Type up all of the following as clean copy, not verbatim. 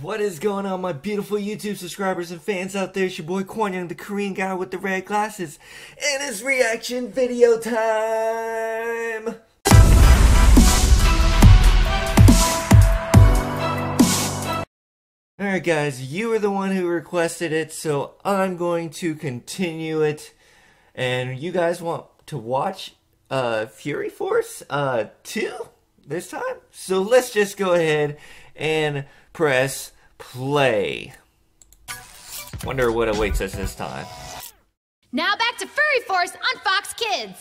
What is going on, my beautiful YouTube subscribers and fans out there? It's your boy Kwon Young, the Korean guy with the red glasses, and it's reaction video time! Alright guys, you were the one who requested it, so I'm going to continue it. And you guys want to watch Furry Force 2 this time? So let's just go ahead and press play. Wonder what awaits us this time. Now back to Furry Force on Fox Kids.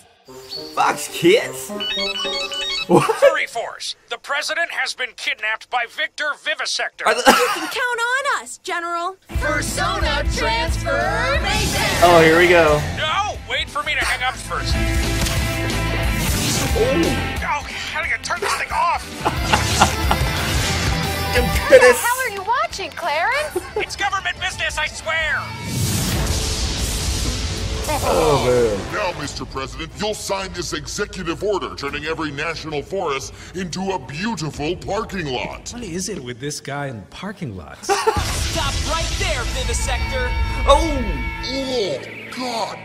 Fox Kids? What? Furry Force, the president has been kidnapped by Victor Vivisector. You can count on us, General. Persona transformation. Oh, here we go. No, wait for me to hang up first. Oh, how do you turn this thing off? What the hell are you watching, Clarence? It's government business, I swear! Oh, man. Now, Mr. President, you'll sign this executive order turning every national forest into a beautiful parking lot. What is it with this guy in parking lots? Stop right there, Vivisector! Oh! God!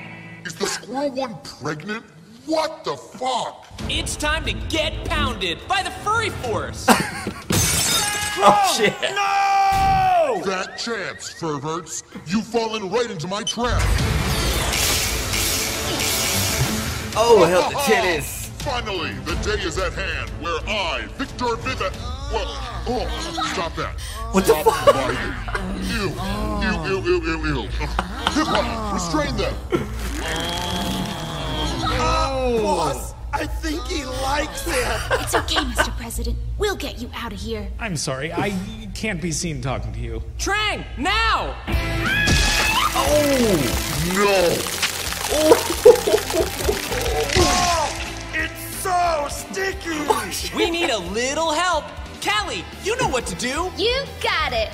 Is the squirrel one pregnant? What the fuck? It's time to get pounded by the Furry Force! Oh, shit. No! That chance, perverts. You've fallen right into my trap. Oh, hell, the tennis. Finally, the day is at hand where I, Victor Vivet... Well, oh, stop that. What the fuck? Ew, ew, ew, ew, ew, ew. Hip-hop, restrain them. Oh, boss. I think he likes it! It's okay, Mr. President. We'll get you out of here. I'm sorry, I can't be seen talking to you. Trang, now! Oh, no! Oh, it's so sticky! We need a little help! Callie, you know what to do! You got it!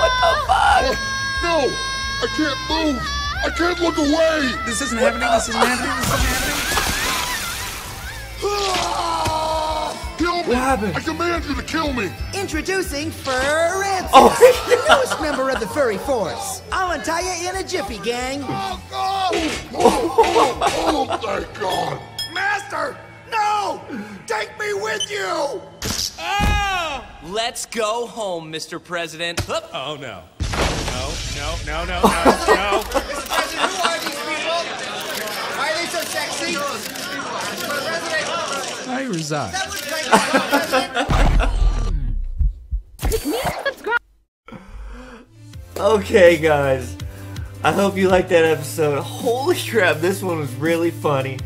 What the fuck? No! I can't move! I can't look away! This isn't happening, this isn't happening, this isn't happening. Kill me! What happened? I command you to kill me! Introducing Fur Rancis, the newest member of the Furry Force. I'll untie you in a jiffy, gang. Oh, God! Oh, thank God! Master! No! Take me with you! Oh! Let's go home, Mr. President. Oh, no. No. Mr. President, who are these people? Why are they so sexy? I resign. That looks like a President. Okay, guys. I hope you liked that episode. Holy crap, this one was really funny.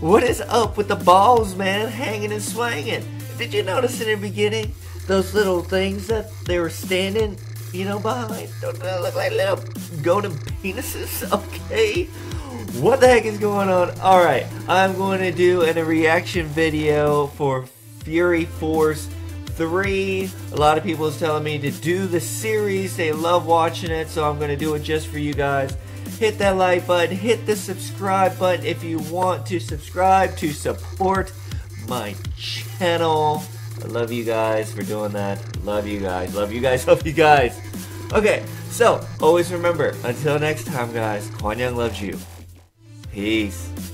What is up with the balls, man? Hanging and swinging. Did you notice in the beginning those little things that they were standing? You know, behind, don't they look like little golden penises? Okay, what the heck is going on? Alright, I'm going to do a reaction video for Furry Force 3. A lot of people is telling me to do the series, they love watching it, so I'm going to do it just for you guys. Hit that like button, hit the subscribe button if you want to subscribe to support my channel. I love you guys for doing that. Love you guys. Love you guys. Love you guys. Okay, so always remember, until next time, guys, Kwon Young loves you. Peace.